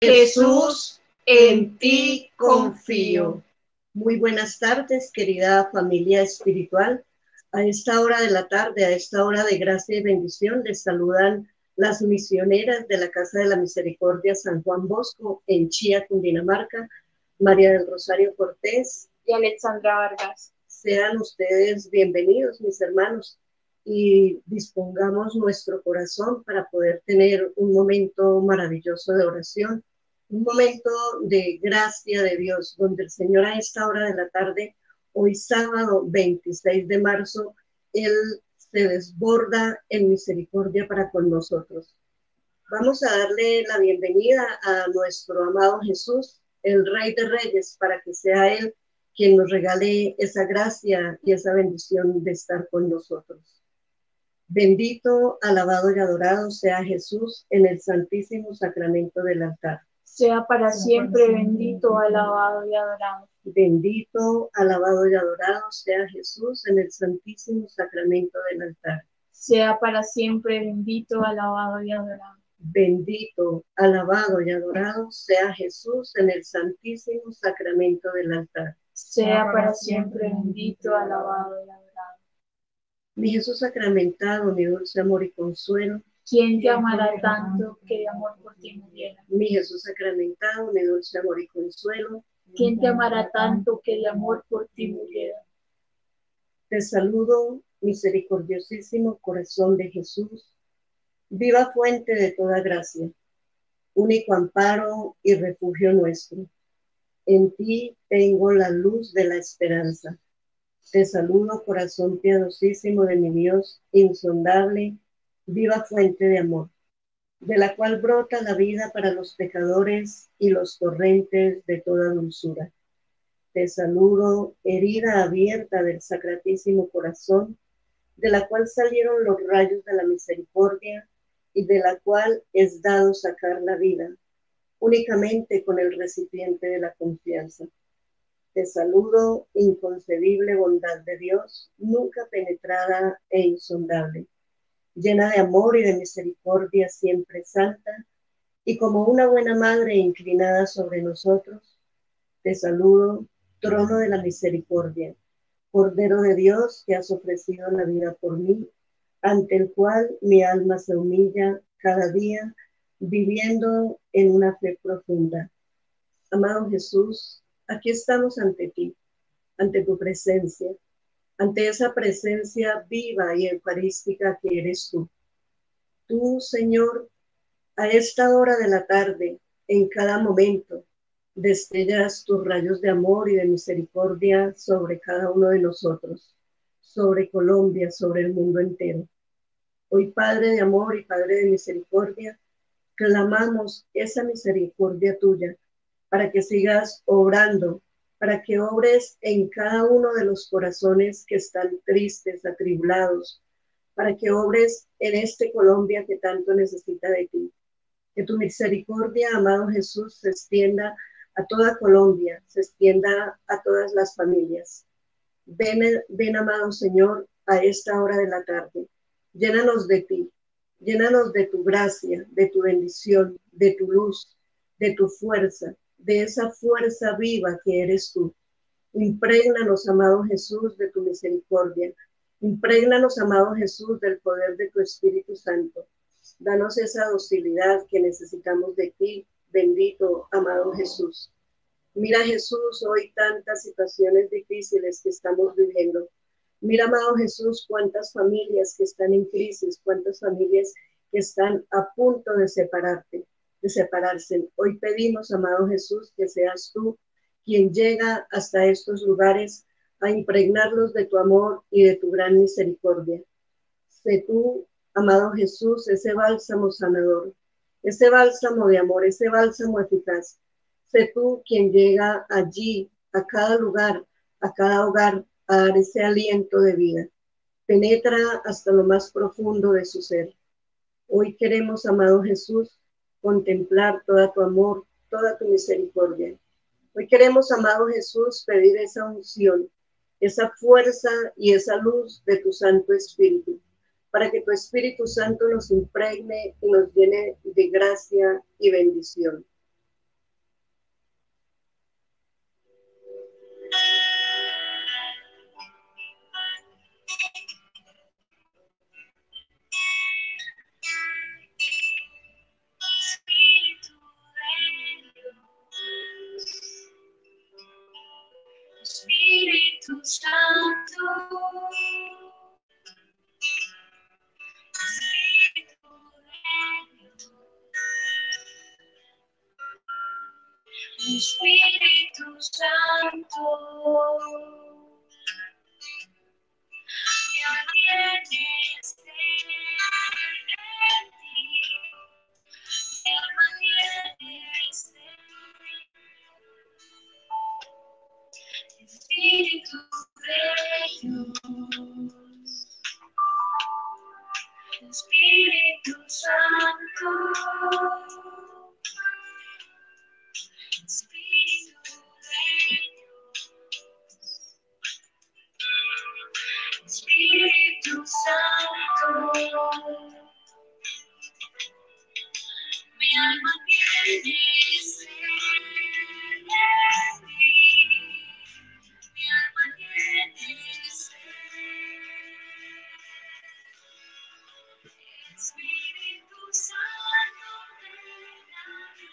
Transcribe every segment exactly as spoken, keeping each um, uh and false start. Jesús, en ti confío. Muy buenas tardes, querida familia espiritual. A esta hora de la tarde, a esta hora de gracia y bendición, les saludan las misioneras de la Casa de la Misericordia San Juan Bosco, en Chía, Cundinamarca, María del Rosario Cortés y Alexandra Vargas. Sean ustedes bienvenidos, mis hermanos, y dispongamos nuestro corazón para poder tener un momento maravilloso de oración, un momento de gracia de Dios, donde el Señor a esta hora de la tarde, hoy sábado veintiséis de marzo, Él se desborda en misericordia para con nosotros. Vamos a darle la bienvenida a nuestro amado Jesús, el Rey de Reyes, para que sea Él quien nos regale esa gracia y esa bendición de estar con nosotros. Bendito, alabado y adorado sea Jesús en el Santísimo Sacramento del altar. Sea para siempre bendito, alabado y adorado. Bendito, alabado y adorado sea Jesús en el Santísimo Sacramento del altar. Sea para siempre bendito, alabado y adorado. Bendito, alabado y adorado sea Jesús en el Santísimo Sacramento del altar. Sea para siempre bendito, alabado y adorado. Mi Jesús sacramentado, mi dulce amor y consuelo, ¿quién te amará tanto que de amor por ti muriera? Mi Jesús sacramentado, mi dulce amor y consuelo, ¿quién te amará tanto que de amor por ti muriera? Te saludo, misericordiosísimo corazón de Jesús, viva fuente de toda gracia, único amparo y refugio nuestro. En ti tengo la luz de la esperanza. Te saludo, corazón piadosísimo de mi Dios, insondable, viva fuente de amor, de la cual brota la vida para los pecadores y los torrentes de toda dulzura. Te saludo, herida abierta del Sacratísimo Corazón, de la cual salieron los rayos de la misericordia y de la cual es dado sacar la vida, únicamente con el recipiente de la confianza. Te saludo, inconcebible bondad de Dios, nunca penetrada e insondable, llena de amor y de misericordia siempre santa, y como una buena madre inclinada sobre nosotros, te saludo, trono de la misericordia, Cordero de Dios que has ofrecido la vida por mí, ante el cual mi alma se humilla cada día, viviendo en una fe profunda. Amado Jesús, aquí estamos ante ti, ante tu presencia, ante esa presencia viva y eucarística que eres tú. Tú, Señor, a esta hora de la tarde, en cada momento, destellas tus rayos de amor y de misericordia sobre cada uno de nosotros, sobre Colombia, sobre el mundo entero. Hoy, Padre de amor y Padre de misericordia, clamamos esa misericordia tuya para que sigas obrando, para que obres en cada uno de los corazones que están tristes, atribulados, para que obres en este Colombia que tanto necesita de ti. Que tu misericordia, amado Jesús, se extienda a toda Colombia, se extienda a todas las familias. Ven, ven, amado Señor, a esta hora de la tarde. Llénanos de ti, llénanos de tu gracia, de tu bendición, de tu luz, de tu fuerza, de esa fuerza viva que eres tú. Imprégnanos, amado Jesús, de tu misericordia. Imprégnanos, amado Jesús, del poder de tu Espíritu Santo. Danos esa docilidad que necesitamos de ti, bendito, amado Jesús. Mira, Jesús, hoy tantas situaciones difíciles que estamos viviendo. Mira, amado Jesús, cuántas familias que están en crisis, cuántas familias que están a punto de separarte, de separarse. Hoy pedimos, amado Jesús, que seas tú quien llega hasta estos lugares a impregnarlos de tu amor y de tu gran misericordia. Sé tú, amado Jesús, ese bálsamo sanador, ese bálsamo de amor, ese bálsamo eficaz. Sé tú quien llega allí, a cada lugar, a cada hogar, a dar ese aliento de vida. Penetra hasta lo más profundo de su ser. Hoy queremos, amado Jesús, contemplar todo tu amor, toda tu misericordia. Hoy queremos, amado Jesús, pedir esa unción, esa fuerza y esa luz de tu Santo Espíritu, para que tu Espíritu Santo nos impregne y nos llene de gracia y bendición. Espíritu Santo, mi amanecer en ti, mi amanecer en ti, Espíritu de Dios, Espíritu Santo. Espíritu Santo, mi alma tiene sed de ti, mi alma tiene sed, Espíritu Santo, derrame,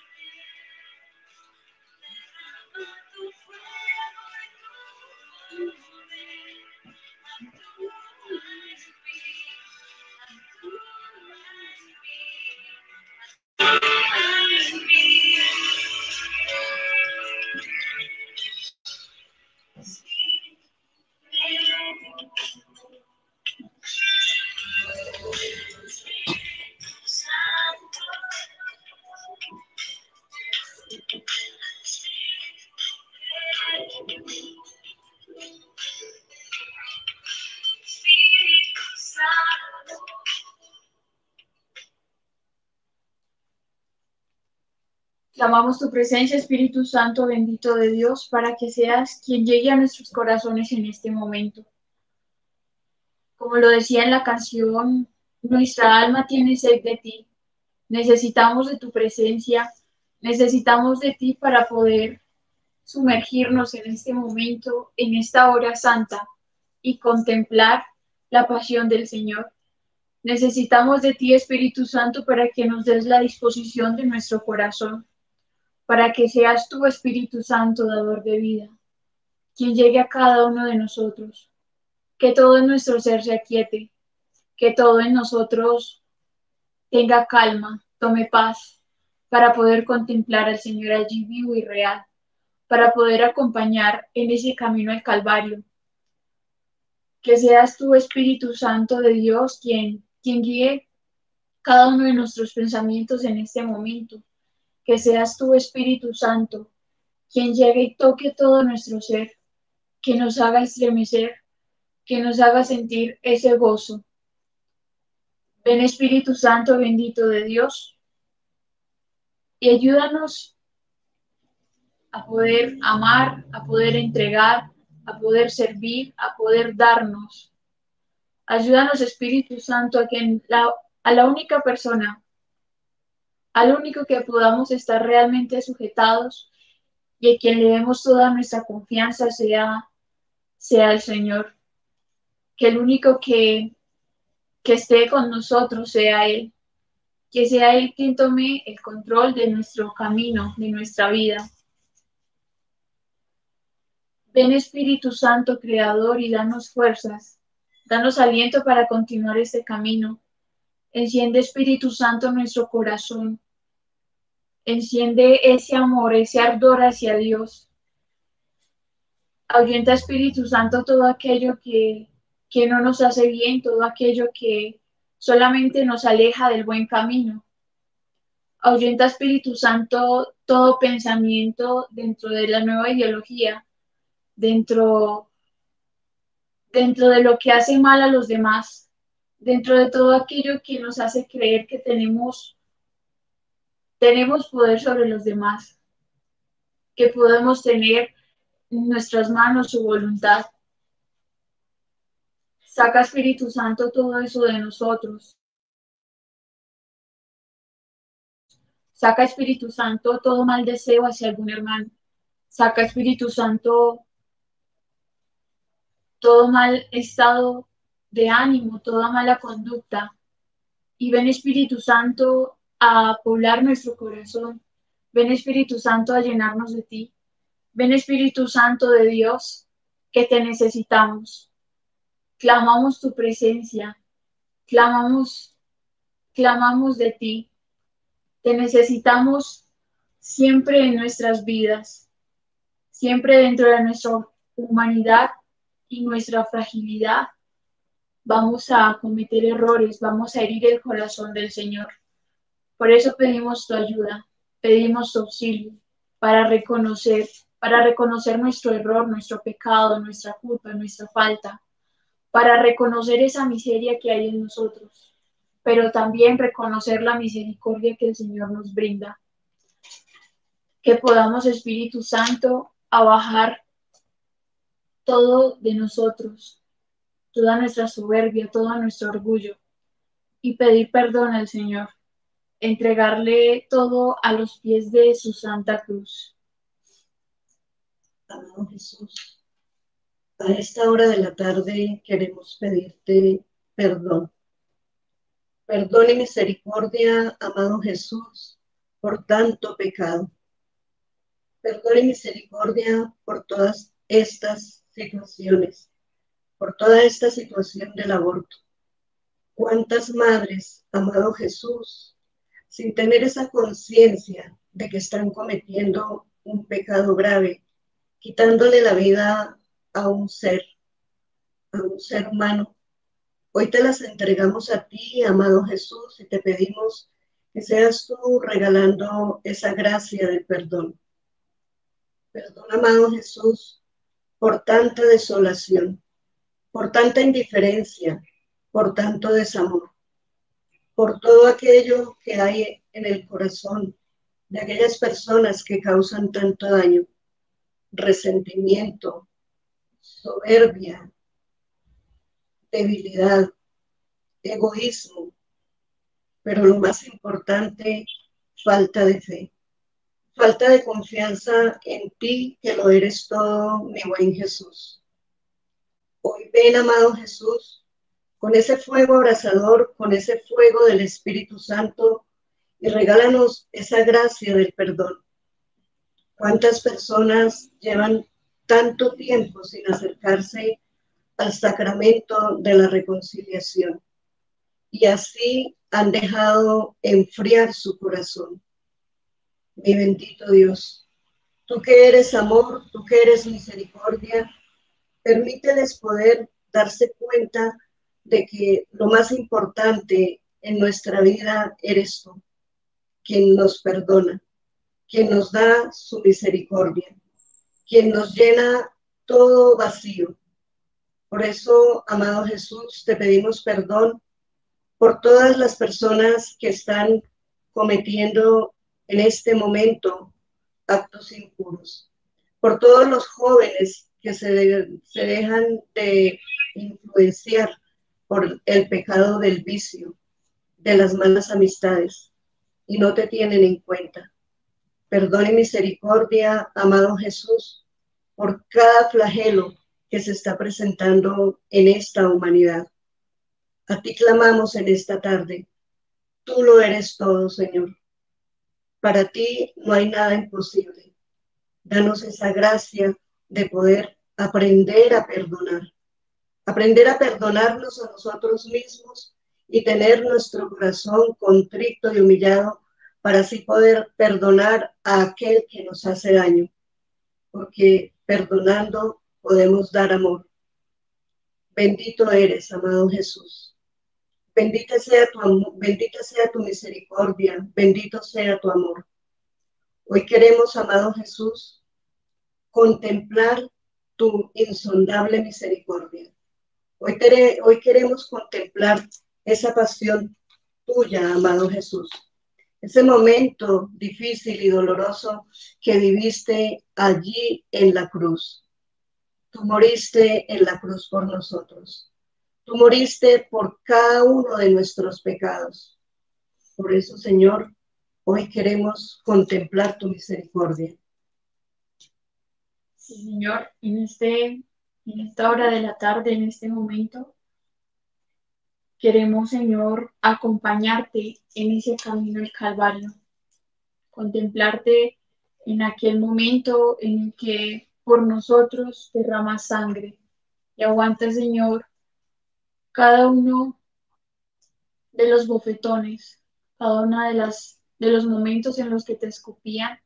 derrama tu fuego y tu poder. Clamamos tu presencia, Espíritu Santo, bendito de Dios, para que seas quien llegue a nuestros corazones en este momento. Como lo decía en la canción, nuestra alma tiene sed de ti. Necesitamos de tu presencia, necesitamos de ti para poder sumergirnos en este momento, en esta hora santa, y contemplar la pasión del Señor. Necesitamos de ti, Espíritu Santo, para que nos des la disposición de nuestro corazón, para que seas tú, Espíritu Santo, dador de vida, quien llegue a cada uno de nosotros, que todo en nuestro ser se aquiete, que todo en nosotros tenga calma, tome paz, para poder contemplar al Señor allí vivo y real, para poder acompañar en ese camino al Calvario. Que seas tú, Espíritu Santo de Dios, quien, quien guíe cada uno de nuestros pensamientos en este momento. Que seas tú, Espíritu Santo, quien llegue y toque todo nuestro ser, que nos haga estremecer, que nos haga sentir ese gozo. Ven, Espíritu Santo, bendito de Dios, y ayúdanos a poder amar, a poder entregar, a poder servir, a poder darnos. Ayúdanos, Espíritu Santo, a que la, a la única persona, al único que podamos estar realmente sujetados y a quien le demos toda nuestra confianza sea, sea el Señor. Que el único que, que esté con nosotros sea Él. Que sea Él quien tome el control de nuestro camino, de nuestra vida. Ven, Espíritu Santo, Creador, y danos fuerzas. Danos aliento para continuar este camino. Enciende, Espíritu Santo, nuestro corazón. Enciende ese amor, ese ardor hacia Dios. Ahuyenta, Espíritu Santo, todo aquello que, que no nos hace bien, todo aquello que solamente nos aleja del buen camino. Ahuyenta, Espíritu Santo, todo pensamiento dentro de la nueva ideología, dentro, dentro de lo que hace mal a los demás, dentro de todo aquello que nos hace creer que tenemos, tenemos poder sobre los demás, que podemos tener en nuestras manos su voluntad. Saca, Espíritu Santo, todo eso de nosotros. Saca, Espíritu Santo, todo mal deseo hacia algún hermano. Saca, Espíritu Santo, todo mal estado de ánimo, toda mala conducta. Y ven, Espíritu Santo, a poblar nuestro corazón. Ven, Espíritu Santo, a llenarnos de ti. Ven, Espíritu Santo de Dios, que te necesitamos. Clamamos tu presencia. Clamamos, clamamos de ti. Te necesitamos siempre en nuestras vidas, siempre dentro de nuestra humanidad y nuestra fragilidad. Vamos a cometer errores, vamos a herir el corazón del Señor. Por eso pedimos tu ayuda, pedimos tu auxilio para reconocer, para reconocer nuestro error, nuestro pecado, nuestra culpa, nuestra falta, para reconocer esa miseria que hay en nosotros, pero también reconocer la misericordia que el Señor nos brinda. Que podamos, Espíritu Santo, abajar todo de nosotros, toda nuestra soberbia, todo nuestro orgullo, y pedir perdón al Señor, entregarle todo a los pies de su Santa Cruz. Amado Jesús, a esta hora de la tarde queremos pedirte perdón. Perdón y misericordia, amado Jesús, por tanto pecado. Perdón y misericordia por todas estas situaciones, por toda esta situación del aborto. ¿Cuántas madres, amado Jesús, sin tener esa conciencia de que están cometiendo un pecado grave, quitándole la vida a un ser, a un ser humano? Hoy te las entregamos a ti, amado Jesús, y te pedimos que seas tú regalando esa gracia del perdón. Perdón, amado Jesús, por tanta desolación, por tanta indiferencia, por tanto desamor, por todo aquello que hay en el corazón de aquellas personas que causan tanto daño, resentimiento, soberbia, debilidad, egoísmo, pero lo más importante, falta de fe. Falta de confianza en ti, que lo eres todo, mi buen Jesús. Hoy ven, amado Jesús, con ese fuego abrasador, con ese fuego del Espíritu Santo, y regálanos esa gracia del perdón. ¿Cuántas personas llevan tanto tiempo sin acercarse al sacramento de la reconciliación? Y así han dejado enfriar su corazón. Mi bendito Dios, tú que eres amor, tú que eres misericordia, permíteles poder darse cuenta de que lo más importante en nuestra vida eres tú, quien nos perdona, quien nos da su misericordia, quien nos llena todo vacío. Por eso, amado Jesús, te pedimos perdón por todas las personas que están cometiendo en este momento actos impuros, por todos los jóvenes que se, de, se dejan de influenciar por el pecado del vicio, de las malas amistades, y no te tienen en cuenta. Perdón y misericordia, amado Jesús, por cada flagelo que se está presentando en esta humanidad. A ti clamamos en esta tarde. Tú lo eres todo, Señor. Para ti no hay nada imposible. Danos esa gracia de poder aprender a perdonar. Aprender a perdonarnos a nosotros mismos y tener nuestro corazón contrito y humillado para así poder perdonar a aquel que nos hace daño. Porque perdonando podemos dar amor. Bendito eres, amado Jesús. Bendita sea tu amor, bendita sea tu misericordia, bendito sea tu amor. Hoy queremos, amado Jesús, contemplar tu insondable misericordia. Hoy, te, hoy queremos contemplar esa pasión tuya, amado Jesús. Ese momento difícil y doloroso que viviste allí en la cruz. Tú moriste en la cruz por nosotros. Tú moriste por cada uno de nuestros pecados. Por eso, Señor, hoy queremos contemplar tu misericordia. Sí, Señor, en, este, en esta hora de la tarde, en este momento, queremos, Señor, acompañarte en ese camino del Calvario. Contemplarte en aquel momento en el que por nosotros derramas sangre. Y aguanta, Señor, cada uno de los bofetones, cada uno de, las, de los momentos en los que te escupían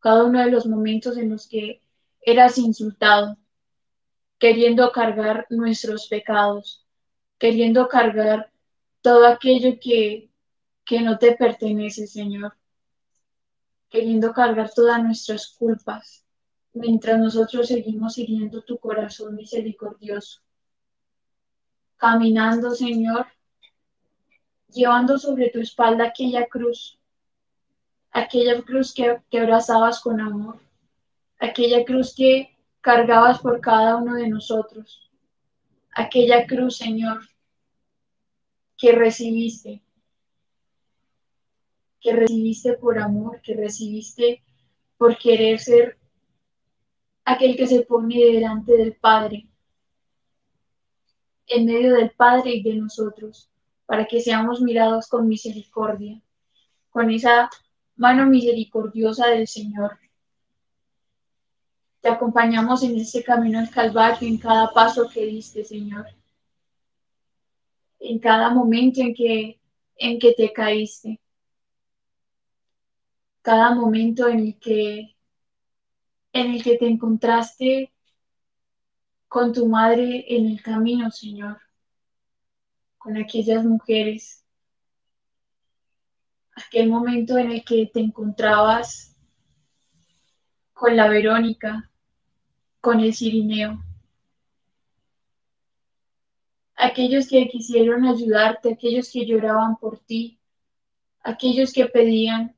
cada uno de los momentos en los que eras insultado, queriendo cargar nuestros pecados, queriendo cargar todo aquello que, que no te pertenece, Señor, queriendo cargar todas nuestras culpas, mientras nosotros seguimos siguiendo tu corazón misericordioso, caminando, Señor, llevando sobre tu espalda aquella cruz, aquella cruz que, que abrazabas con amor, aquella cruz que cargabas por cada uno de nosotros, aquella cruz, Señor, que recibiste, que recibiste por amor, que recibiste por querer ser aquel que se pone delante del Padre, en medio del Padre y de nosotros, para que seamos mirados con misericordia, con esa mano misericordiosa del Señor. Te acompañamos en este camino al Calvario, en cada paso que diste, Señor, en cada momento en que, en que te caíste, cada momento en el que, en el que te encontraste con tu madre en el camino, Señor, con aquellas mujeres, aquel momento en el que te encontrabas con la Verónica, con el Cirineo, aquellos que quisieron ayudarte, aquellos que lloraban por ti, aquellos que pedían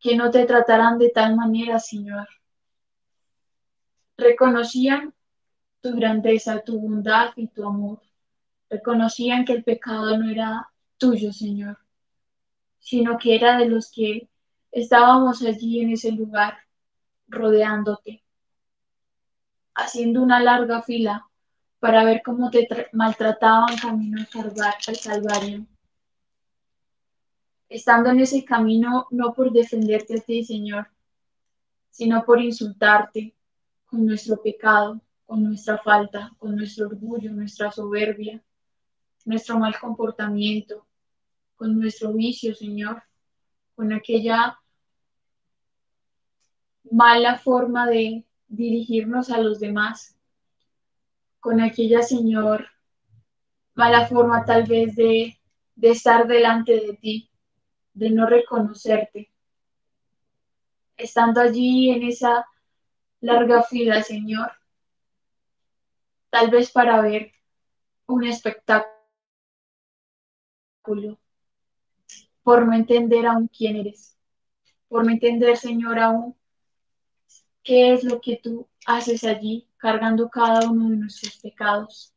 que no te trataran de tal manera, Señor. Reconocían tu grandeza, tu bondad y tu amor. Reconocían que el pecado no era tuyo, Señor, sino que era de los que estábamos allí en ese lugar, rodeándote, haciendo una larga fila para ver cómo te maltrataban camino al Calvario. Estando en ese camino, no por defenderte a ti, Señor, sino por insultarte con nuestro pecado, con nuestra falta, con nuestro orgullo, nuestra soberbia, nuestro mal comportamiento, con nuestro vicio, Señor, con aquella mala forma de dirigirnos a los demás, con aquella, Señor, mala forma tal vez de, de estar delante de ti, de no reconocerte. Estando allí en esa larga fila, Señor, tal vez para ver un espectáculo, por no entender aún quién eres, por no entender, Señor, aún qué es lo que tú haces allí, cargando cada uno de nuestros pecados.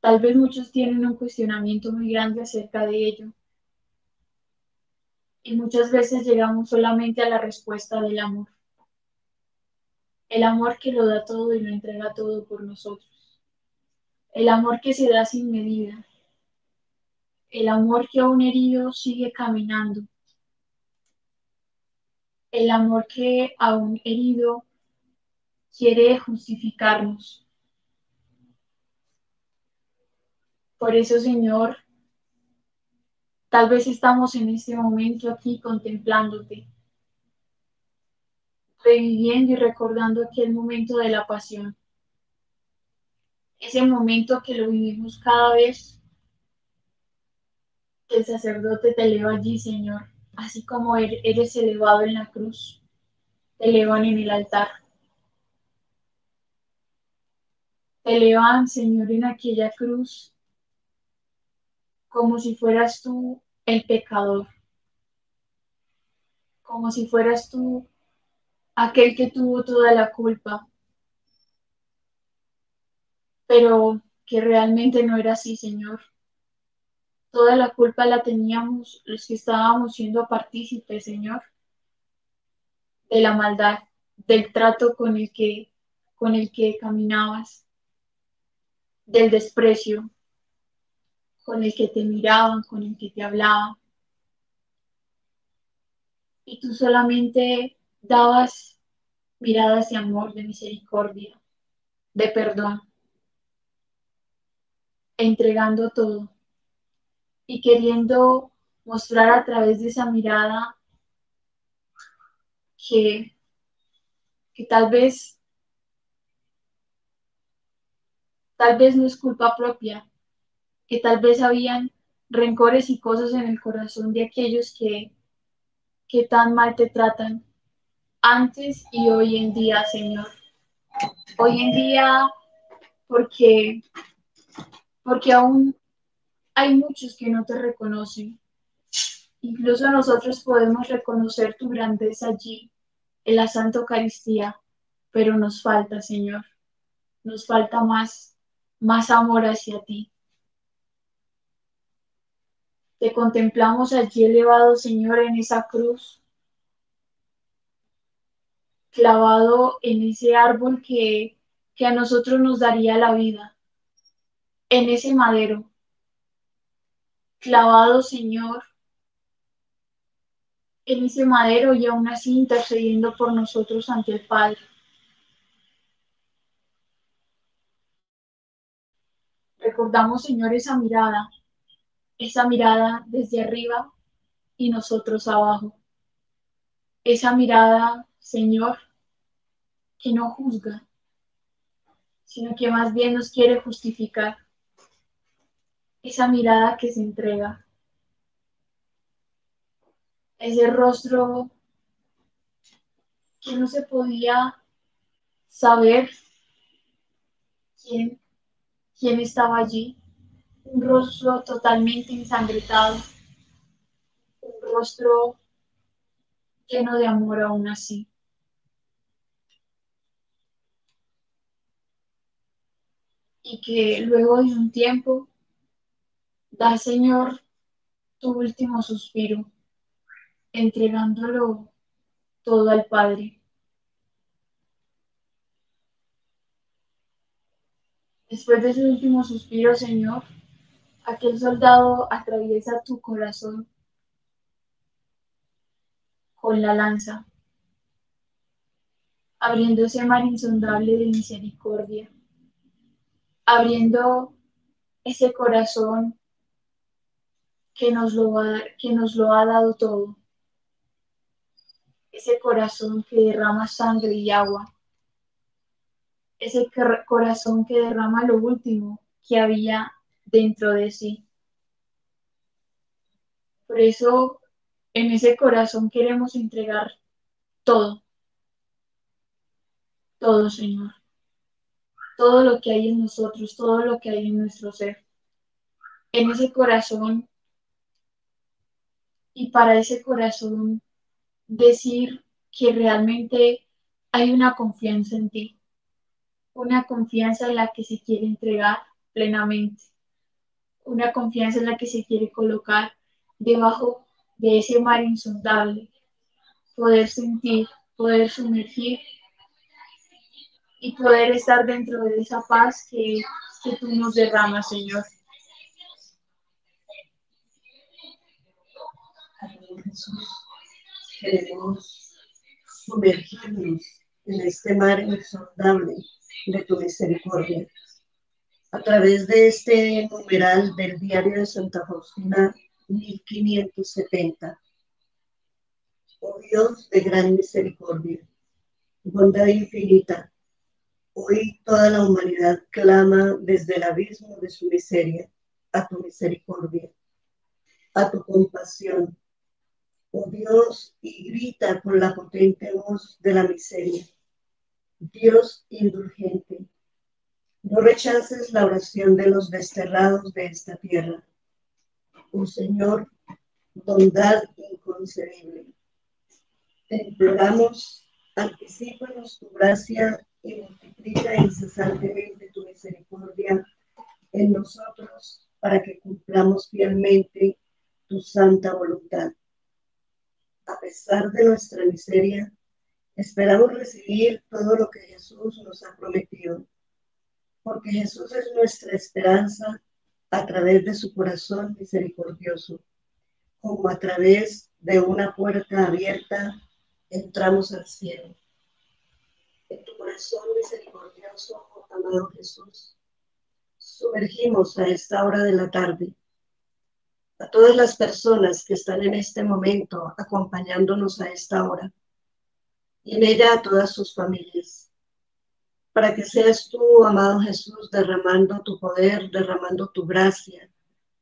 Tal vez muchos tienen un cuestionamiento muy grande acerca de ello, y muchas veces llegamos solamente a la respuesta del amor. El amor que lo da todo y lo entrega todo por nosotros. El amor que se da sin medida. El amor que aún herido sigue caminando. El amor que aún herido quiere justificarnos. Por eso, Señor, tal vez estamos en este momento aquí contemplándote, reviviendo y recordando aquel momento de la pasión, ese momento que lo vivimos cada vez que el sacerdote te eleva allí, Señor, así como eres elevado en la cruz, te elevan en el altar, te elevan, Señor, en aquella cruz, como si fueras tú el pecador, como si fueras tú aquel que tuvo toda la culpa, pero que realmente no era así, Señor. Toda la culpa la teníamos los que estábamos siendo partícipes, Señor, de la maldad, del trato con el que, con el que caminabas, del desprecio, con el que te miraban, con el que te hablaban. Y tú solamente dabas miradas de amor, de misericordia, de perdón, entregando todo y queriendo mostrar a través de esa mirada que, que tal vez tal vez no es culpa propia, que tal vez habían rencores y cosas en el corazón de aquellos que, que tan mal te tratan antes y hoy en día, Señor. Hoy en día, porque, porque aún hay muchos que no te reconocen. Incluso nosotros podemos reconocer tu grandeza allí, en la Santa Eucaristía, pero nos falta, Señor. Nos falta más, más amor hacia ti. Te contemplamos allí elevado, Señor, en esa cruz, clavado en ese árbol que, que a nosotros nos daría la vida, en ese madero, clavado, Señor, en ese madero y aún así intercediendo por nosotros ante el Padre. Recordamos, Señor, esa mirada, esa mirada desde arriba y nosotros abajo. Esa mirada, Señor, que no juzga, sino que más bien nos quiere justificar. Esa mirada que se entrega. Ese rostro que no se podía saber quién, quién estaba allí. Un rostro totalmente ensangrentado, un rostro lleno de amor aún así. Y que luego de un tiempo, da, Señor, tu último suspiro, entregándolo todo al Padre. Después de ese último suspiro, Señor, aquel soldado atraviesa tu corazón con la lanza, abriendo ese mar insondable de misericordia, abriendo ese corazón que nos lo ha, que nos lo ha dado todo, ese corazón que derrama sangre y agua, ese corazón que derrama lo último que había dentro de sí. Por eso, en ese corazón queremos entregar todo, todo, Señor, todo lo que hay en nosotros, todo lo que hay en nuestro ser, en ese corazón, y para ese corazón decir que realmente hay una confianza en ti, una confianza en la que se quiere entregar plenamente, una confianza en la que se quiere colocar debajo de ese mar insondable, poder sentir, poder sumergir y poder estar dentro de esa paz que, que tú nos derramas, Señor. Amén, Jesús. Queremos sumergirnos en este mar insondable de tu misericordia. A través de este numeral del diario de Santa Faustina, mil quinientos setenta. Oh Dios de gran misericordia, bondad infinita, hoy toda la humanidad clama desde el abismo de su miseria a tu misericordia, a tu compasión, oh Dios, y grita con la potente voz de la miseria. Dios indulgente, no rechaces la oración de los desterrados de esta tierra. Oh Señor, bondad inconcebible, te imploramos, anticípanos tu gracia y multiplica incesantemente tu misericordia en nosotros para que cumplamos fielmente tu santa voluntad. A pesar de nuestra miseria, esperamos recibir todo lo que Jesús nos ha prometido, porque Jesús es nuestra esperanza a través de su corazón misericordioso. Como a través de una puerta abierta, entramos al cielo. En tu corazón misericordioso, amado Jesús, sumergimos a esta hora de la tarde a todas las personas que están en este momento acompañándonos a esta hora, y en ella a todas sus familias, para que seas tú, amado Jesús, derramando tu poder, derramando tu gracia,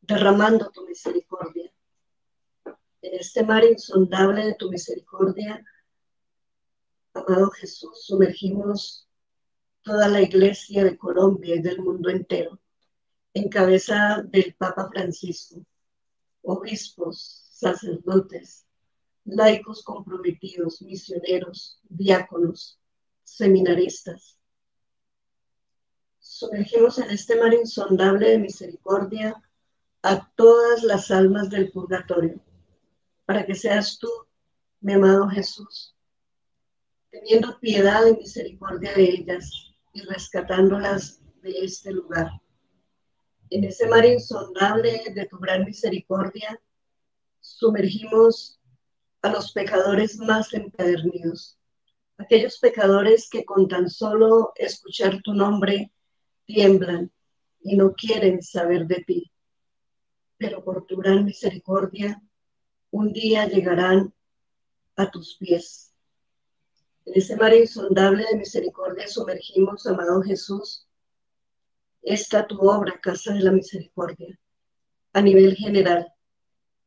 derramando tu misericordia. En este mar insondable de tu misericordia, amado Jesús, sumergimos toda la Iglesia de Colombia y del mundo entero, en cabeza del Papa Francisco, obispos, sacerdotes, laicos comprometidos, misioneros, diáconos, seminaristas. Sumergimos en este mar insondable de misericordia a todas las almas del purgatorio, para que seas tú, mi amado Jesús, teniendo piedad y misericordia de ellas y rescatándolas de este lugar. En ese mar insondable de tu gran misericordia, sumergimos a los pecadores más empedernidos, aquellos pecadores que con tan solo escuchar tu nombre tiemblan y no quieren saber de ti. Pero por tu gran misericordia, un día llegarán a tus pies. En ese mar insondable de misericordia sumergimos, amado Jesús, esta tu obra, Casa de la Misericordia, a nivel general,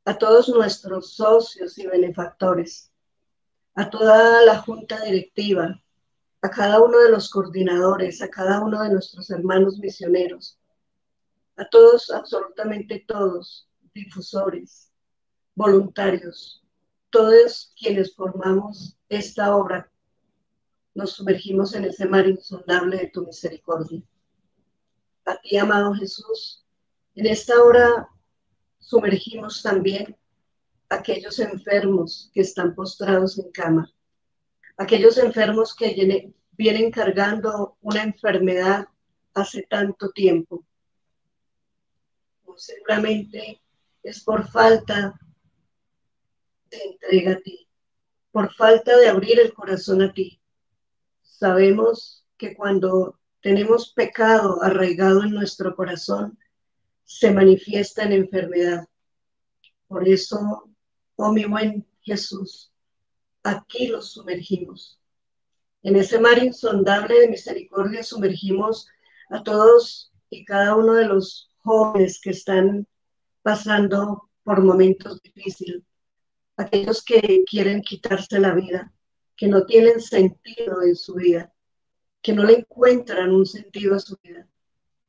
a todos nuestros socios y benefactores, a toda la junta directiva, a cada uno de los coordinadores, a cada uno de nuestros hermanos misioneros, a todos, absolutamente todos, difusores, voluntarios, todos quienes formamos esta obra, nos sumergimos en ese mar insondable de tu misericordia. A ti, amado Jesús, en esta hora sumergimos también a aquellos enfermos que están postrados en cama, aquellos enfermos que vienen cargando una enfermedad hace tanto tiempo. Seguramente es por falta de entrega a ti, por falta de abrir el corazón a ti. Sabemos que cuando tenemos pecado arraigado en nuestro corazón, se manifiesta en enfermedad. Por eso, oh mi buen Jesús, aquí los sumergimos. En ese mar insondable de misericordia sumergimos a todos y cada uno de los jóvenes que están pasando por momentos difíciles, aquellos que quieren quitarse la vida, que no tienen sentido en su vida, que no le encuentran un sentido a su vida.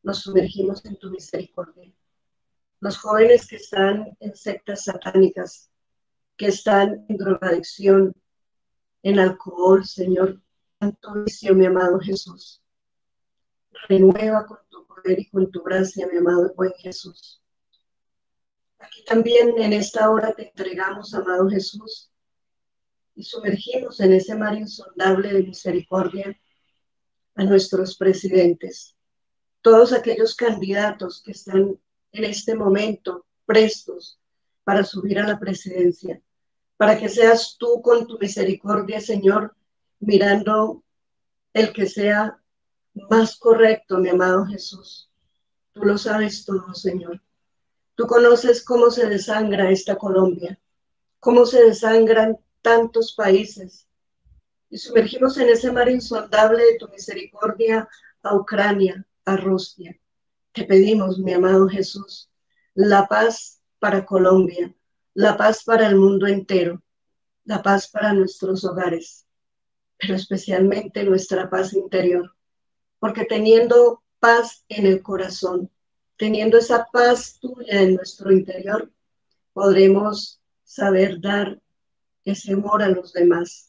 Nos sumergimos en tu misericordia. Los jóvenes que están en sectas satánicas, que están en drogadicción, en alcohol, Señor, tanto vicio, mi amado Jesús. Renueva con tu poder y con tu gracia, mi amado y buen Jesús. Aquí también en esta hora te entregamos, amado Jesús, y sumergimos en ese mar insondable de misericordia a nuestros presidentes, todos aquellos candidatos que están en este momento prestos para subir a la presidencia, para que seas tú con tu misericordia, Señor, mirando el que sea más correcto, mi amado Jesús. Tú lo sabes todo, Señor. Tú conoces cómo se desangra esta Colombia, cómo se desangran tantos países. Y sumergimos en ese mar insondable de tu misericordia a Ucrania, a Rusia. Te pedimos, mi amado Jesús, la paz para Colombia, la paz para el mundo entero, la paz para nuestros hogares, pero especialmente nuestra paz interior, porque teniendo paz en el corazón, teniendo esa paz tuya en nuestro interior, podremos saber dar ese amor a los demás,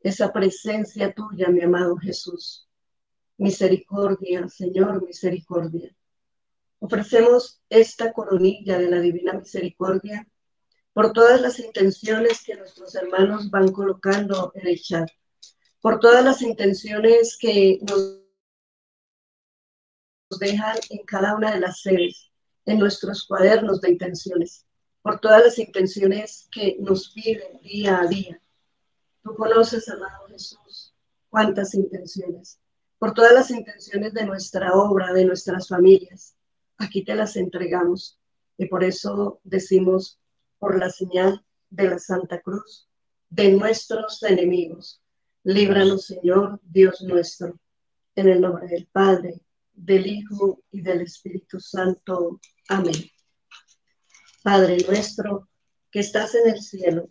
esa presencia tuya, mi amado Jesús. Misericordia, Señor, misericordia. Ofrecemos esta coronilla de la Divina Misericordia por todas las intenciones que nuestros hermanos van colocando en el chat, por todas las intenciones que nos dejan en cada una de las sedes, en nuestros cuadernos de intenciones, por todas las intenciones que nos piden día a día. Tú conoces, amado Jesús, cuántas intenciones, por todas las intenciones de nuestra obra, de nuestras familias. Aquí te las entregamos y por eso decimos, por la señal de la Santa Cruz, de nuestros enemigos, Líbranos, Señor, Dios nuestro, en el nombre del Padre, del Hijo y del Espíritu Santo. Amén. Padre nuestro, que estás en el cielo,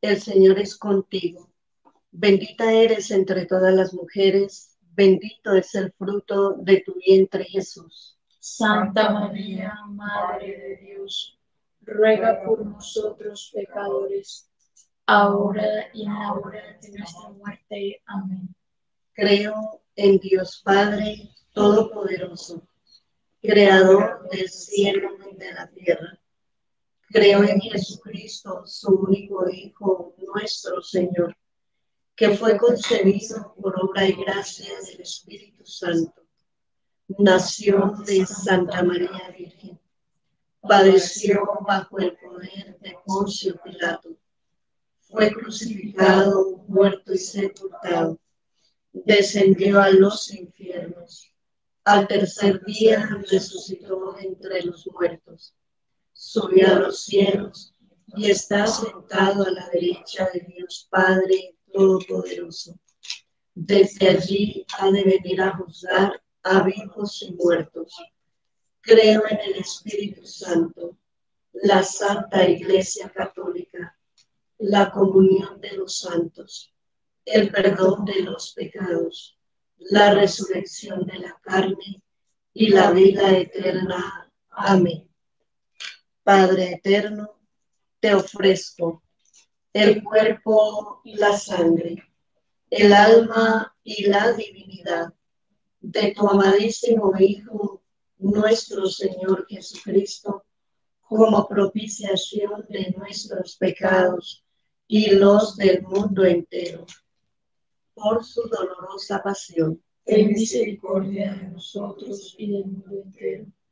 el Señor es contigo. Bendita eres entre todas las mujeres, bendito es el fruto de tu vientre Jesús. Santa María, Madre de Dios, ruega por nosotros pecadores, ahora y en la hora de nuestra muerte. Amén. Creo en Dios Padre Todopoderoso, Creador del cielo y de la tierra. Creo en Jesucristo, su único Hijo, nuestro Señor, que fue concebido por obra y gracia del Espíritu Santo. Nació de Santa María Virgen. Padeció bajo el poder de Poncio Pilato. Fue crucificado, muerto y sepultado. Descendió a los infiernos. Al tercer día resucitó entre los muertos. Subió a los cielos y está sentado a la derecha de Dios Padre Todopoderoso. Desde allí ha de venir a juzgar a vivos y muertos. Creo en el Espíritu Santo, la Santa Iglesia Católica, la comunión de los santos, el perdón de los pecados, la resurrección de la carne y la vida eterna. Amén. Padre eterno, te ofrezco el cuerpo y la sangre, el alma y la divinidad de tu amadísimo Hijo, nuestro Señor Jesucristo, como propiciación de nuestros pecados y los del mundo entero. Por su dolorosa pasión, ten misericordia de nosotros y del mundo entero.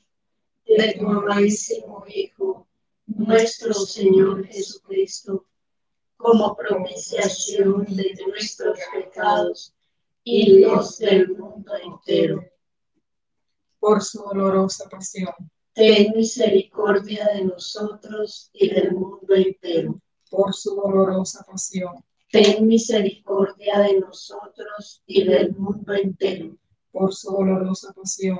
de tu amadísimo Hijo, nuestro Señor Jesucristo, como propiciación de nuestros pecados y los del mundo entero. Por su dolorosa pasión, ten misericordia de nosotros y del mundo entero. Por su dolorosa pasión, ten misericordia de nosotros y del mundo entero. Por su dolorosa pasión,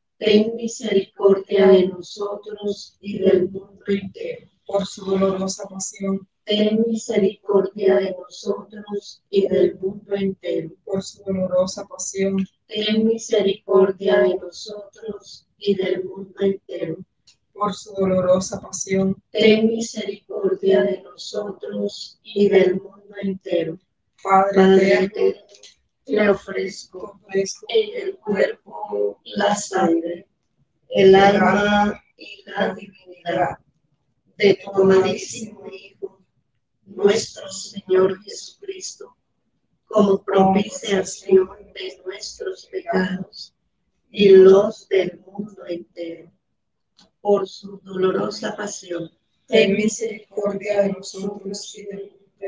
ten misericordia de nosotros y del mundo entero. Por su dolorosa pasión, ten misericordia de nosotros y del mundo entero. Por su dolorosa pasión, ten misericordia de nosotros y del mundo entero. Por su dolorosa pasión, ten misericordia de nosotros y del mundo entero. Padre eterno, le ofrezco en el cuerpo, la sangre, el alma y la divinidad de tu amadísimo Hijo, nuestro Señor Jesucristo, como propiciación de nuestros pecados y los del mundo entero. Por su dolorosa pasión, ten misericordia de nosotros y del mundo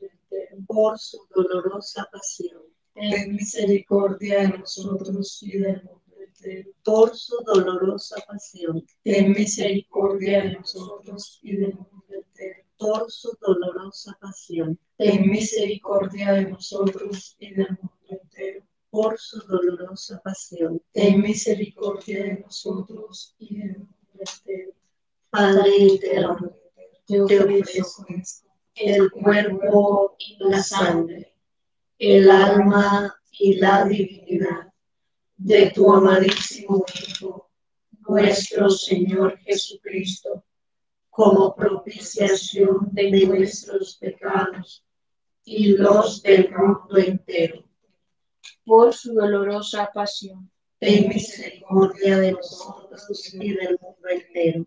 entero. Por su dolorosa pasión, ten misericordia de nosotros y del mundo entero. Por su dolorosa pasión, ten misericordia de nosotros y del mundo entero. Por su dolorosa pasión, ten misericordia de nosotros y del mundo entero. Por su dolorosa pasión, ten misericordia de nosotros y del mundo entero. Padre eterno, te ofrezco el cuerpo y la sangre, el alma y la divinidad de tu amadísimo Hijo, nuestro Señor Jesucristo, como propiciación de nuestros pecados y los del mundo entero. Por su dolorosa pasión, ten misericordia de nosotros y del mundo entero.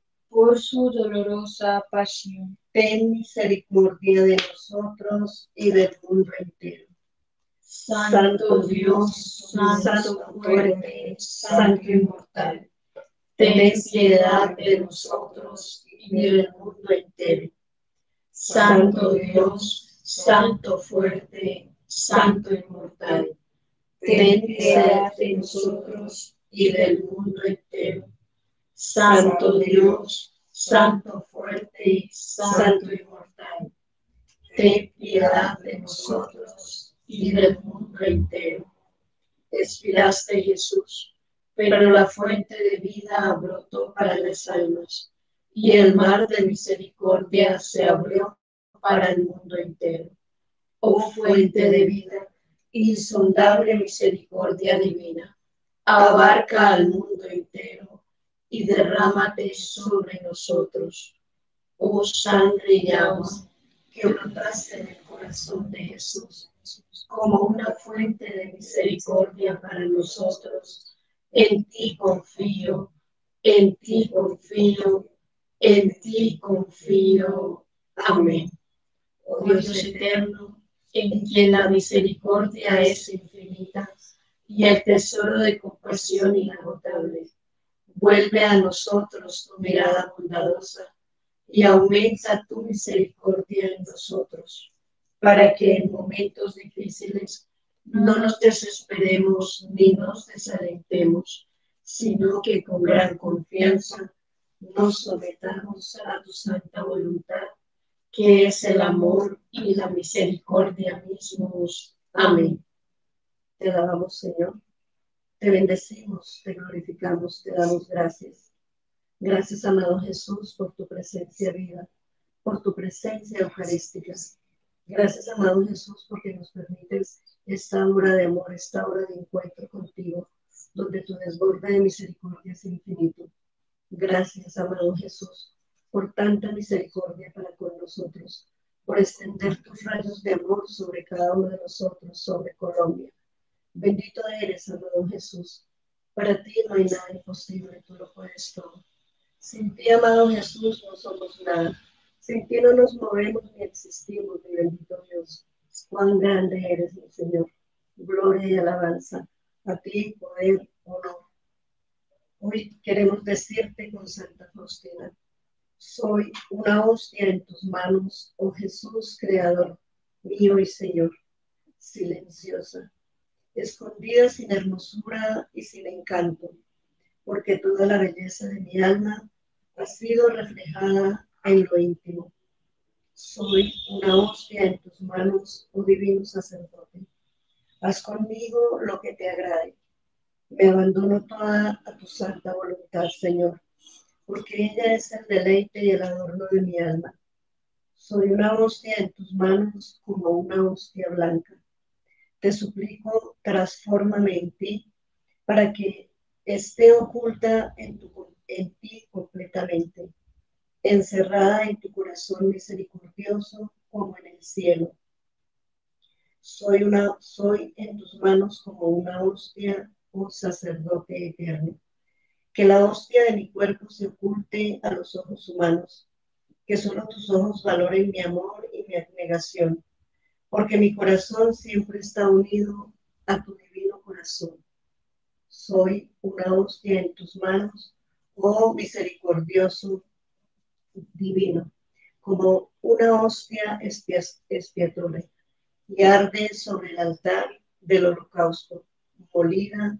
Por su dolorosa pasión, ten misericordia de nosotros y del mundo entero. Santo Dios, Santo fuerte, Santo inmortal, ten piedad de nosotros y del mundo entero. Santo Dios, Santo fuerte, Santo inmortal, ten piedad de nosotros y del mundo entero. Santo Dios, Santo fuerte, Santo inmortal, ten piedad de nosotros y del mundo entero. Expiraste, Jesús, pero la fuente de vida brotó para las almas, y el mar de misericordia se abrió para el mundo entero. Oh fuente de vida, insondable misericordia divina, abarca al mundo entero y derrámate sobre nosotros. Oh sangre y agua, que brotaste del corazón de Jesús, como una fuente de misericordia para nosotros, en ti confío, en ti confío, en ti confío. Amén. Oh Dios eterno, en quien la misericordia es infinita y el tesoro de compasión inagotable, vuelve a nosotros tu mirada bondadosa y aumenta tu misericordia en nosotros, para que en momentos difíciles no nos desesperemos ni nos desalentemos, sino que con gran confianza nos sometamos a tu santa voluntad, que es el amor y la misericordia mismos. Amén. Te alabamos, Señor. Te bendecimos, te glorificamos, te damos gracias. Gracias, amado Jesús, por tu presencia viva, por tu presencia eucarística. Gracias, amado Jesús, porque nos permites esta hora de amor, esta hora de encuentro contigo, donde tu desborde de misericordia es infinito. Gracias, amado Jesús, por tanta misericordia para con nosotros, por extender tus rayos de amor sobre cada uno de nosotros, sobre Colombia. Bendito eres, amado Jesús. Para ti no hay nada imposible, tú lo puedes todo. Sin ti, amado Jesús, no somos nada. Sin ti no nos movemos ni existimos, mi bendito Dios. Cuán grande eres, mi Señor. Gloria y alabanza. A ti, poder, honor. Hoy queremos decirte con Santa Faustina: soy una hostia en tus manos, oh Jesús, Creador mío y Señor, silenciosa, escondida sin hermosura y sin encanto, porque toda la belleza de mi alma ha sido reflejada en lo íntimo. Soy una hostia en tus manos, oh divino sacerdote. Haz conmigo lo que te agrade. Me abandono toda a tu santa voluntad, Señor, porque ella es el deleite y el adorno de mi alma. Soy una hostia en tus manos como una hostia blanca. Te suplico, transfórmame en ti, para que esté oculta en, tu, en ti completamente, encerrada en tu corazón misericordioso como en el cielo. Soy, una, soy en tus manos como una hostia, oh sacerdote eterno. Que la hostia de mi cuerpo se oculte a los ojos humanos, que solo tus ojos valoren mi amor y mi abnegación, porque mi corazón siempre está unido a tu divino corazón. Soy una hostia en tus manos, oh misericordioso divino, como una hostia expiatoria, y arde sobre el altar del holocausto, molida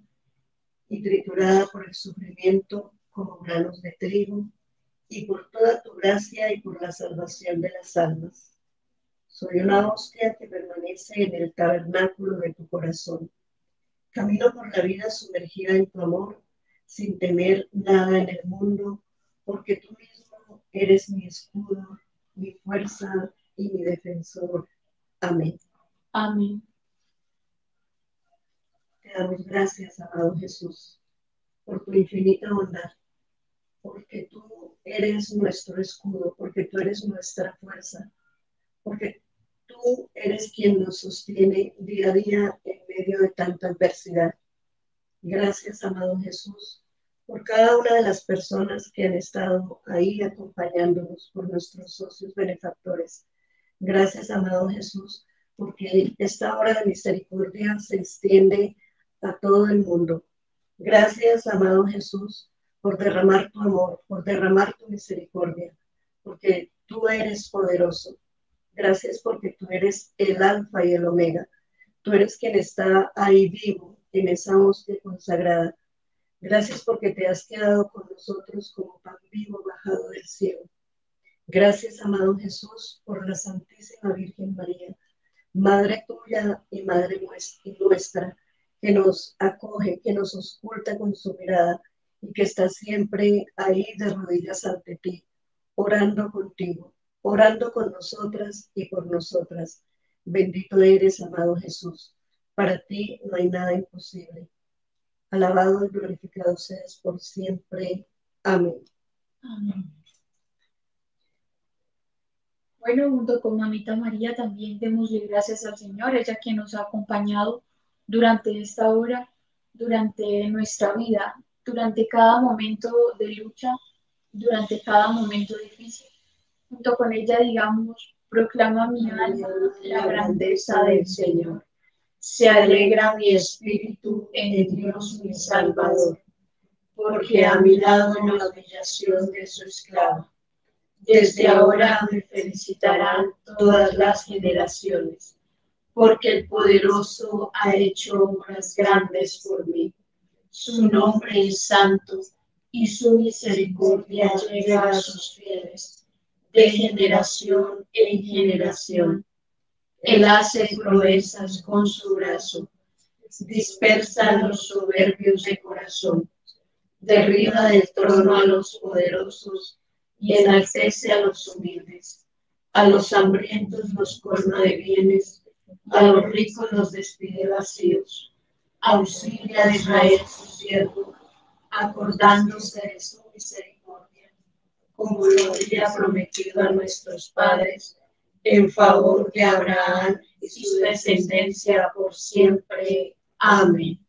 y triturada por el sufrimiento como granos de trigo, y por toda tu gracia y por la salvación de las almas. Soy una hostia que permanece en el tabernáculo de tu corazón. Camino por la vida sumergida en tu amor, sin temer nada en el mundo, porque tú mismo eres mi escudo, mi fuerza y mi defensor. Amén. Amén. Te damos gracias, amado Jesús, por tu infinita bondad, porque tú eres nuestro escudo, porque tú eres nuestra fuerza, porque tú eres quien nos sostiene día a día en medio de tanta adversidad. Gracias, amado Jesús, por cada una de las personas que han estado ahí acompañándonos, por nuestros socios benefactores. Gracias, amado Jesús, porque esta hora de misericordia se extiende a todo el mundo. Gracias, amado Jesús, por derramar tu amor, por derramar tu misericordia, porque tú eres poderoso. Gracias porque tú eres el alfa y el omega. Tú eres quien está ahí vivo, en esa hostia consagrada. Gracias porque te has quedado con nosotros como pan vivo bajado del cielo. Gracias, amado Jesús, por la Santísima Virgen María, Madre tuya y Madre nuestra, que nos acoge, que nos oculta con su mirada y que está siempre ahí de rodillas ante ti, orando contigo, orando con nosotras y por nosotras. Bendito eres, amado Jesús. Para ti no hay nada imposible. Alabado y glorificado seas por siempre. Amén. Amén. Bueno, junto con Mamita María también démosle gracias al Señor, ella que nos ha acompañado durante esta hora, durante nuestra vida, durante cada momento de lucha, durante cada momento difícil. Junto con ella, digamos, proclama mi alma la grandeza del Señor. Se alegra mi espíritu en Dios mi Salvador, porque ha mirado en la humillación de su esclava. Desde ahora me felicitarán todas las generaciones, porque el Poderoso ha hecho obras grandes por mí. Su nombre es santo, y su misericordia llega a sus fieles, de generación en generación. Él hace proezas con su brazo, dispersa a los soberbios de corazón, derriba del trono a los poderosos y enaltece a los humildes. A los hambrientos los colma de bienes, a los ricos los despide vacíos. Auxilia a Israel su siervo, acordándose de su misericordia, como lo había prometido a nuestros padres, en favor de Abraham y su descendencia por siempre. Amén.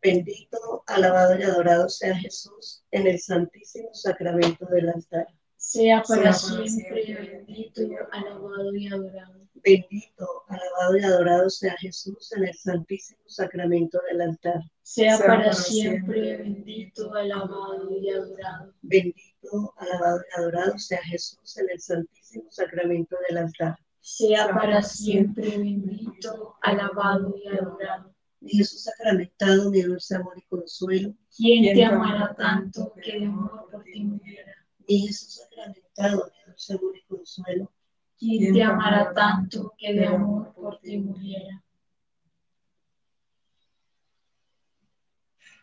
Bendito, alabado y adorado sea Jesús en el Santísimo Sacramento del altar. Sea para, sea para siempre, siempre bendito, alabado y adorado. Bendito, alabado y adorado sea Jesús en el Santísimo Sacramento del altar. Sea, sea para, para siempre, siempre bendito, alabado y adorado. Bendito, alabado y adorado sea Jesús en el Santísimo Sacramento del altar. Sea, sea para, para siempre, siempre bendito, alabado y adorado. Jesús sacramentado, mi dulce amor y consuelo. ¿Quién te amará tanto que de amor por ti muriera? Mi Jesús sacramentado, mi dulce amor y consuelo. ¿Quién te amará tanto que de amor por ti muriera?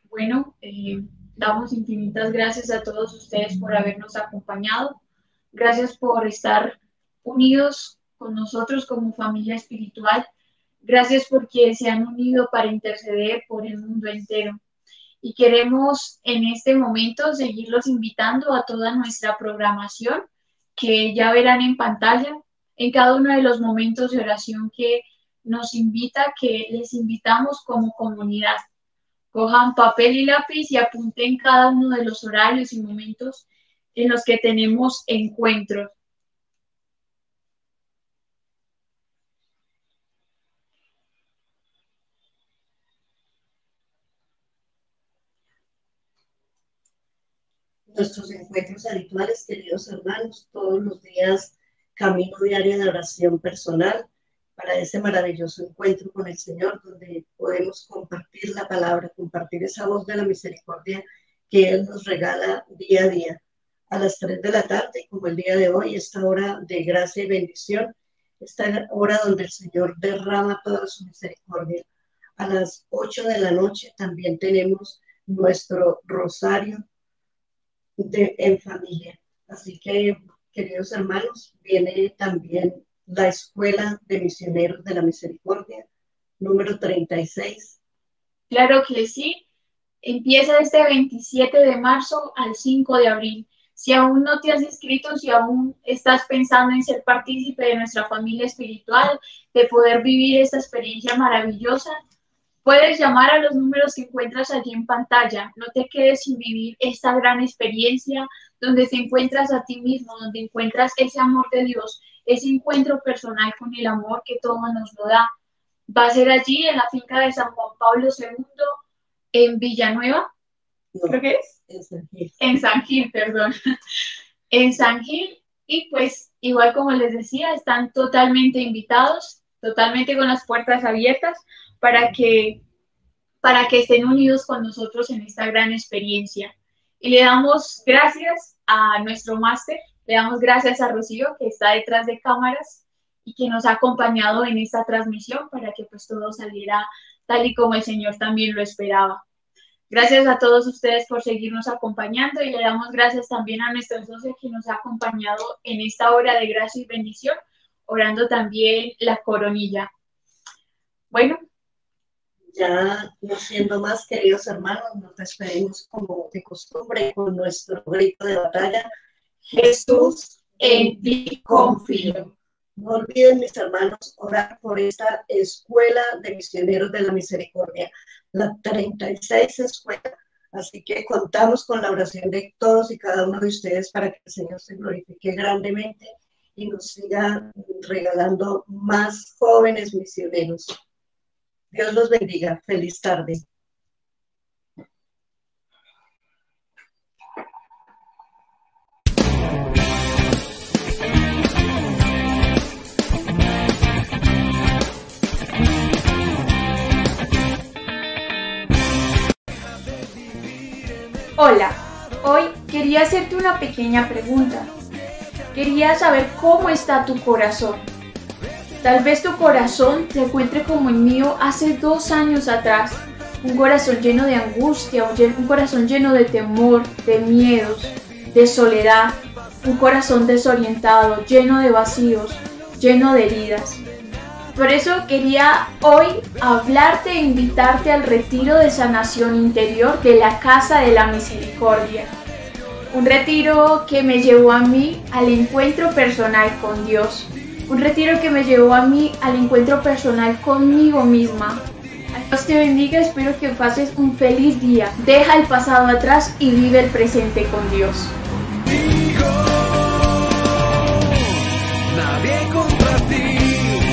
Bueno, eh, damos infinitas gracias a todos ustedes por habernos acompañado. Gracias por estar unidos con nosotros como familia espiritual. Gracias porque se han unido para interceder por el mundo entero. Y queremos en este momento seguirlos invitando a toda nuestra programación que ya verán en pantalla, en cada uno de los momentos de oración que nos invita, que les invitamos como comunidad. Cojan papel y lápiz y apunten cada uno de los horarios y momentos en los que tenemos encuentros. Nuestros encuentros habituales, queridos hermanos, todos los días, camino diario de oración personal para ese maravilloso encuentro con el Señor, donde podemos compartir la palabra, compartir esa voz de la misericordia que Él nos regala día a día. A las tres de la tarde, como el día de hoy, esta hora de gracia y bendición, esta hora donde el Señor derrama toda su misericordia. A las ocho de la noche también tenemos nuestro rosario De, en familia. Así que, queridos hermanos, viene también la Escuela de Misioneros de la Misericordia, número treinta y seis. Claro que sí. Empieza este veintisiete de marzo al cinco de abril. Si aún no te has inscrito, si aún estás pensando en ser partícipe de nuestra familia espiritual, de poder vivir esta experiencia maravillosa, puedes llamar a los números que encuentras allí en pantalla. No te quedes sin vivir esta gran experiencia donde te encuentras a ti mismo, donde encuentras ese amor de Dios, ese encuentro personal con el amor que todo nos lo da. Va a ser allí en la finca de San Juan Pablo segundo, en Villanueva, no, creo que es. En San Gil. En San Gil, perdón. En San Gil. Y pues, igual como les decía, están totalmente invitados, totalmente con las puertas abiertas, para que, para que estén unidos con nosotros en esta gran experiencia. Y le damos gracias a nuestro máster, le damos gracias a Rocío, que está detrás de cámaras y que nos ha acompañado en esta transmisión para que pues todo saliera tal y como el Señor también lo esperaba. Gracias a todos ustedes por seguirnos acompañando y le damos gracias también a nuestro socio que nos ha acompañado en esta hora de gracia y bendición, orando también la coronilla. Bueno, ya no siendo más, queridos hermanos, nos despedimos como de costumbre con nuestro grito de batalla. Jesús, en ti confío. No olviden, mis hermanos, orar por esta Escuela de Misioneros de la Misericordia, la treinta y seis Escuela. Así que contamos con la oración de todos y cada uno de ustedes para que el Señor se glorifique grandemente y nos siga regalando más jóvenes misioneros. Dios los bendiga. Feliz tarde. Hola, hoy quería hacerte una pequeña pregunta. Quería saber cómo está tu corazón. Tal vez tu corazón se encuentre como el mío hace dos años atrás. Un corazón lleno de angustia, un corazón lleno de temor, de miedos, de soledad. Un corazón desorientado, lleno de vacíos, lleno de heridas. Por eso quería hoy hablarte e invitarte al retiro de sanación interior de la Casa de la Misericordia. Un retiro que me llevó a mí al encuentro personal con Dios. Un retiro que me llevó a mí al encuentro personal conmigo misma. Dios te bendiga, espero que pases un feliz día. Deja el pasado atrás y vive el presente con Dios. Conmigo, nadie contra ti.